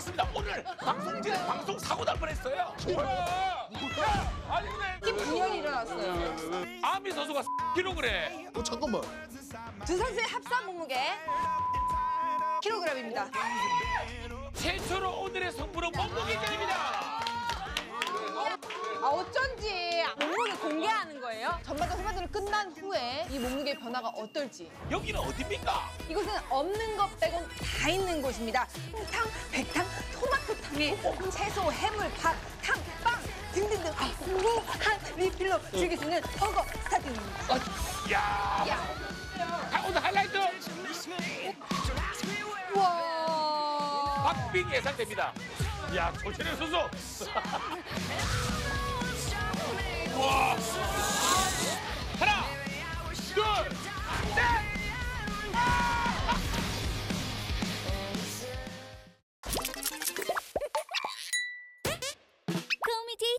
맞습니다. 오늘 방송진에 방송 사고 날 뻔했어요. 뭐야? 아니 근데 분열이 일어났어요. 아미 선수가 kg에 잠깐만. 두 선수의 합산 몸무게 kg입니다. 최초로 오늘의 성분은 몸무게입니다. 아 어쩐지 몸무게 공개하는 거예요? 전반전 후반전을 끝난 후에 이 몸무게의 변화가 어떨지. 여기는 어디입니까? 이곳은 없는 것 빼곤 다 있는 곳입니다. 탕, 백탕, 토마토탕, 채소, 해물, 밥, 탕, 빵 등등등 무한 리필로 즐길 수 있는 버거 스타트입니다. 야. 오늘 하이라이트! 우와! 박빙 예상됩니다. 야, 조철현 선수! 우와! 하나, 둘, 셋! 코미디